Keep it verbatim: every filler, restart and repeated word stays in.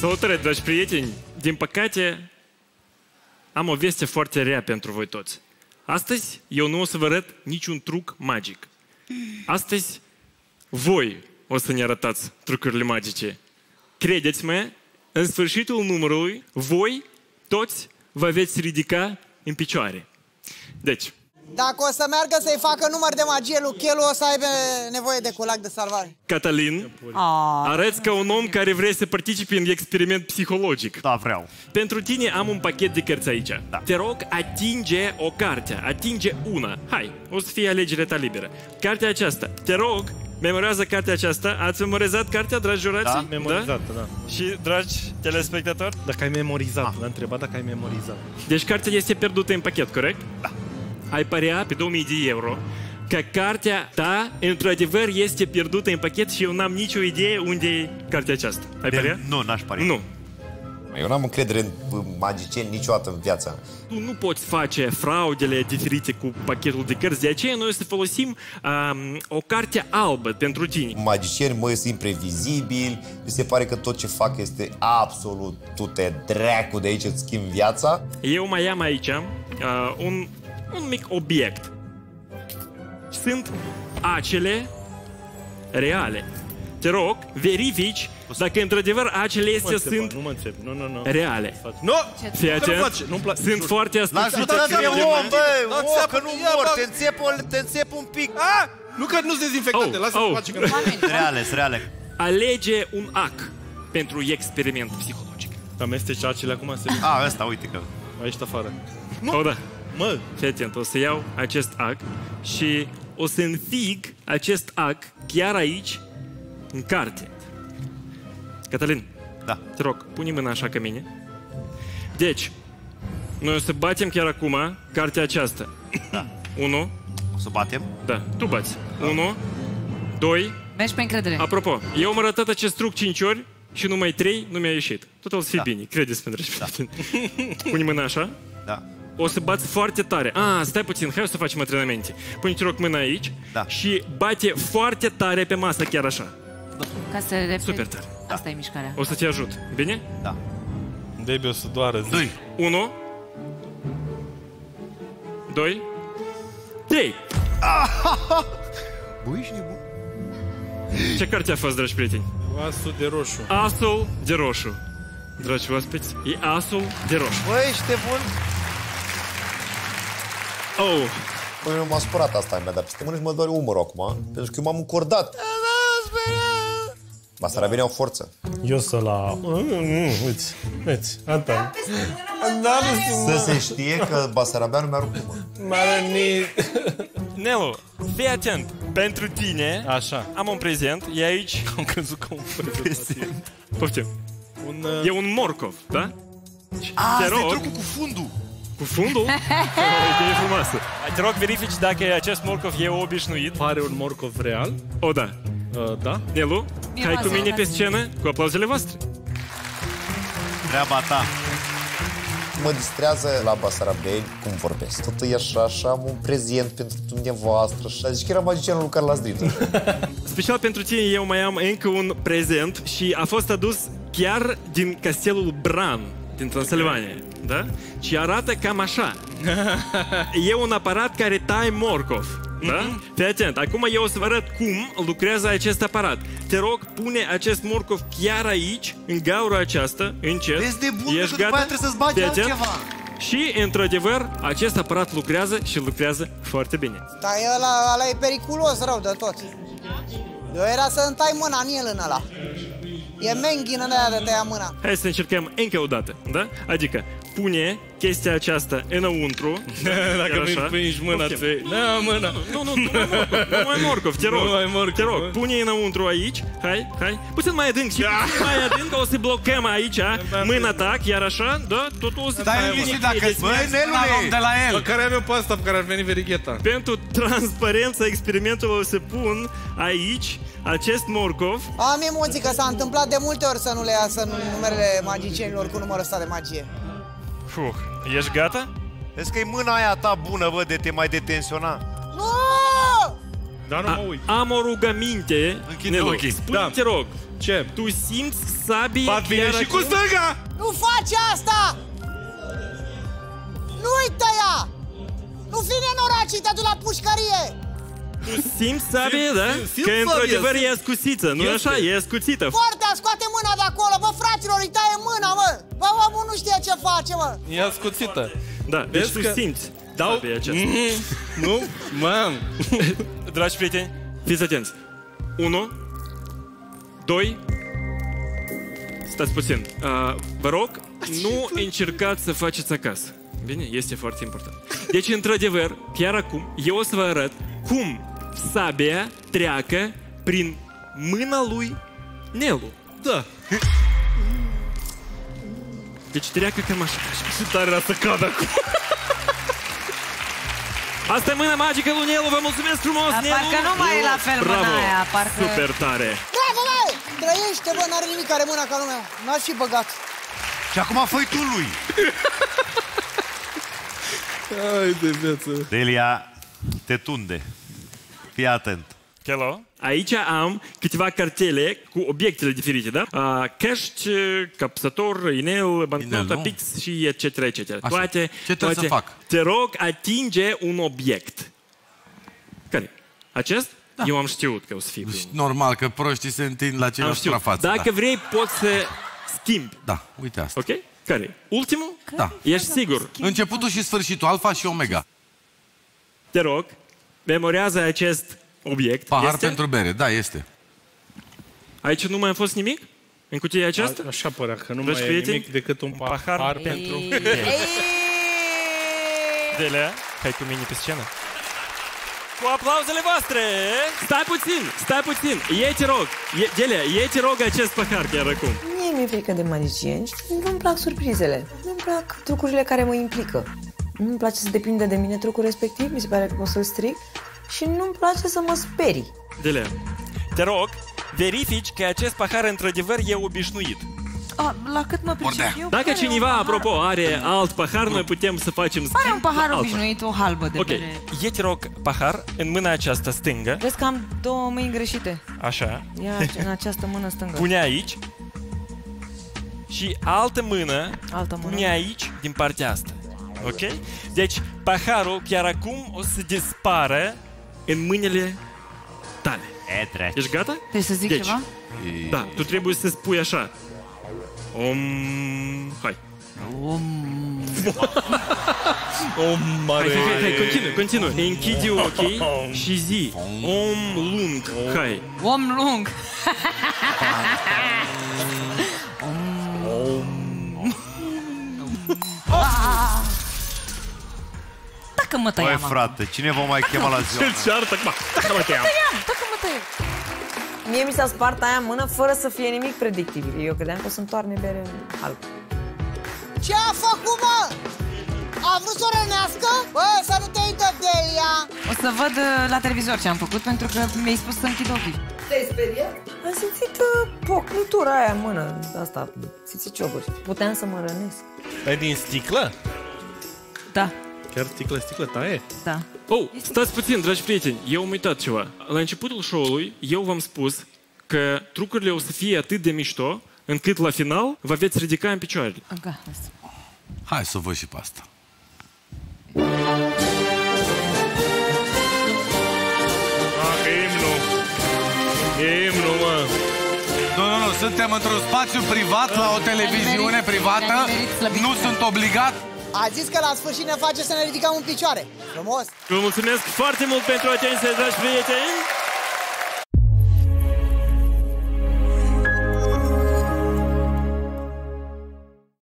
Salutare, dragi prieteni! Din păcate, am o veste foarte rea pentru voi toți. Astăzi, eu nu o să vă arăt niciun truc magic. Astăzi, voi o să ne arătați trucurile magice. Credeți-mă, în sfârșitul numărului, voi toți vă veți ridica în picioare. Deci... Dacă o să meargă să-i facă număr de magie lui Cheloo, o să aibă nevoie de culac de salvare. Cătălin, arăți ca un om care vrea să participe în experiment psihologic. Da, vreau. Pentru tine am un pachet de cărți aici. Da. Te rog, atinge o carte, atinge una. Hai, o să fie alegerea ta liberă. Cartea aceasta, te rog, memorează cartea aceasta. Ați memorizat cartea, dragi jurații? Da, memorizat, da? da. Și, dragi telespectatori? Dacă ai memorizat, ah. l-a întrebat dacă ai memorizat. Deci cartea este pierdută în pachet, corect? Da. Ai părea pe două mii de euro că cartea ta, într-adevăr, este pierdută în pachet și eu n-am nicio idee unde e cartea aceasta. Ai părea? Nu, n-aș părea. Nu. Eu n-am încredere în magicieni niciodată în viața. Tu nu poți face fraudele diferite cu pachetul de cărți, de aceea noi o să folosim um, o carte albă pentru tine. Magicieni, mă, sunt imprevizibili, mi se pare că tot ce fac este absolut tute dracu, de aici îți schimbi viața. Eu mai am aici uh, un... un mic obiect. Sunt acele reale. Te rog, verifici dacă într-adevăr acele este sunt reale. Nu! Fii atent, sunt foarte aspectate. Lasă-te om, băi! O, că nu mor, te înțep un pic. Nu că nu-s dezinfectate, lasă-te face că nu. Reale, sunt reale. Alege un ac pentru experiment psihologic. Amesteci acele acum se... A, ăsta, uite că... Aici afară. Nu! Mă, fii atent, o să iau acest ac și o să înfig acest ac chiar aici, în carte. Cătălin, da. Te rog, pune mâna așa ca mine. Deci, noi o să batem chiar acum cartea aceasta. Da. Unu. O să batem? Da, tu bați. Da. Unu, doi. Mergi pe încredere. Apropo, eu am arătat acest truc cinci ori și numai trei nu mi-a ieșit. Tot o să fie da. bine, credeți, pentru da. Pune mâna așa. Da. O să bați foarte tare. Ah, stai puțin, hai să facem antrenamente. Pune-te rog mâna aici da. și bate foarte tare pe masă, chiar așa. Da. Ca să repet. Super tare. Da. Asta e mișcarea. O să te ajut. Bine? Da. Baby, o să doară. Doi. Unu. Doi. Trei. Băi, ești nebun. Ce carte a fost, dragi prieteni? Asul de roșu. Asul de roșu. Dragi oaspeți, e Asul de roșu. Băi, ești nebun. Oh. Păi eu m-am spurat asta, mi-a dat peste mână și mă doare umărul acum, pentru că eu m-am încordat. Bașarabia au forță. Eu să la... Uite, uite, atâta. Să se știe că Bașarabia nu mi-a rupt umărul. Nelu, fii atent. Pentru tine am un prezent, e aici. Am crezut că am un prezent. Poftim. E un morcov, da? Ah, asta e trucul cu fundul. Cu fundul? E frumoasă. Te rog, verifici dacă acest morcov e obișnuit. Pare un morcov real. O, da. Uh, da. Nelu, hai cu mine pe scenă, cu aplauzele voastre. Treaba ta. Mă distrează la Bașarabia cum vorbesc. Totul e așa, așa, am un prezent pentru dumneavoastră. Așa, zici că era magicianul lui Carlos Dritu. Special pentru tine eu mai am încă un prezent și a fost adus chiar din castelul Bran, din Transilvania. Da? Și arată cam așa. E un aparat care tai morcov. Da? Mm-hmm. Fii atent. Acum eu o să vă arăt cum lucrează acest aparat. Te rog, pune acest morcov chiar aici, în gaura aceasta, încet. Vezi de bun, ești că gata? După aia trebuie să-ți bagi altceva. Și, într-adevăr, acest aparat lucrează și lucrează foarte bine. Dar ăla, ăla e periculos rău de tot. Eu era să-mi tai mâna în el în ăla. E menghină de aia de tăia mâna. Hai să încercăm încă o dată, da? Adică, pune chestia aceasta înăuntru. Dacă nu-i prinși mâna, te... Da, mâna! Nu, nu, nu mai morcov, te rog. Te rog, pune înăuntru aici. Hai, hai. Puțin mai adânc și puțin mai adânc. O să blocăm aici mâna ta, iar așa, da? Totul o să... Dar eu știu dacă... Băi, Nelule! De la el! Măcar am eu pe asta pe care ar veni verigheta. Pentru transparența experimentului o să pun aici acest morcov. Am emoții că s-a întâmplat de multe ori să nu le iasă numerele magicienilor cu numărul ăsta de magie. Fuh, ești gata? Vezi că-i mâna aia ta bună, bă, de te mai detensiona. Dar nu mă uit. Am o rugăminte. Închid ochii. Spune-te rog. Ce? Tu simți sabie. Ba vine și cu stânga! Nu faci asta! Nu uita-ia! Nu fi nenorat și te-a la pușcărie! Simți sabie, da? Că într-adevăr e ascuțită, nu așa? E ascuțită. Cortea, scoate mâna de acolo, bă, fraților, îi taie mâna, mă! Bă, omul nu știe ce face, mă! E ascuțită. Da, deci tu simți sabia aceasta. Nu? Mam! Dragi prieteni, fiți atenți! unu, doi... Stați puțin. Vă rog, nu încercați să faceți acasă. Bine? Este foarte important. Deci, într-adevăr, chiar acum, eu o să vă arăt cum sabia treacă prin mâna lui Nelu. Da. Deci treacă cam așa. Ce tare era să cadă acum. Asta e mâna magică lui Nelu. Vă mulțumesc frumos, Nelu. Parcă nu mai e la fel mâna aia. Super tare. Bravo, băi! Trăiește, bă, n-are nimic, are mâna ca lumea. N-ați și băgat. Și acum fă-i tu lui. Ai de viață. Delia, te tunde. Fii atent. Cheloo. Aici am câteva cartele cu obiectele diferite, da? Cash, capsator, inel, bancnota, pix și et cetera et cetera. Toate. Ce trebuie să fac? Te rog, atinge un obiect. Care? Acest? Eu am știut că o să fie. Normal, că proștii se întind la ceilalți suprafață. Dacă vrei, poți să schimbi. Da, uite asta. Ok? Care? Ultimul? Da. Ești sigur? Începutul și sfârșitul, alfa și omega. Te rog, memorează acest obiect. Pahar pentru bere, da, este. Aici nu mai a fost nimic? În cutia aceasta? Așa părea, că nu mai e nimic decât un pahar pentru bere. Delia, hai cu mine pe scenă. Cu aplauzele voastre! Stai puțin, stai puțin! Ei, te rog! Delia, ei, te rog acest pahar chiar acum. Mie mi-e frică de magicieni. Nu-mi plac surprizele. Nu-mi plac trucurile care mă implică. Nu-mi place să depinde de mine trucul respectiv. Mi se pare că pot să-l stric. Și nu-mi place să mă sperii. Delia, te rog, verifici că acest pahar într-adevăr e obișnuit. A, la cât mă pricep eu. Dacă cineva, apropo, are alt pahar, noi putem să facem schimb. Pare un pahar obișnuit, o halbă de bere. Ok, eu te rog, pahar, în mâna aceasta stângă. Vezi că am două mâini greșite. Așa. Ia, în această mână stângă. Pune aici. Și altă mână, altă mână. Pune aici, din partea asta. Ok? Deci, paharul chiar acum o să dispară în mâinile tale. E, ești gata? Trebuie să zic deci, ceva? Da, tu trebuie să spui așa. Om... Hai! Om... Om mare! Hai, hai, hai, continui, continui! Închide ochii și zi! Om lung! Hai! Om lung! Om... Dacă mă tăiam acum! Băi, frate, cine vă mai chema la ziua? Ce-l ceartă acum? Dacă mă tăiam! Dacă mă tăiam! Mie mi s-a spart aia în mână fără să fie nimic predictibil. Eu credeam că o să întoarne bere în alb. Ce a făcut, mă? A vrut să o rănească? Bă, să nu te uită, Delia! O să văd la televizor ce am făcut, pentru că mi-ai spus să închid ochii. Te-ai speriat? Am simțit pocnitura aia în mână. Asta, țițici-oburi. Puteam să mă rănesc. Ai din sticlă? Da. Chiar sticlă, sticlă taie? Da. Oh, stați puțin, dragi prieteni, eu am uitat ceva. La începutul show-ului, eu v-am spus că trucurile o să fie atât de mișto, încât la final vă veți ridica în picioare. Hai să văd și pe asta. Ah, e imnul. E imnul, mă. Nu, nu, nu, suntem într-un spațiu privat, la o televiziune privată. Nu sunt obligat. A zis că la sfârșit ne face să ne ridicăm în picioare. Frumos! Vă mulțumesc foarte mult pentru atenție, dragi prieteni!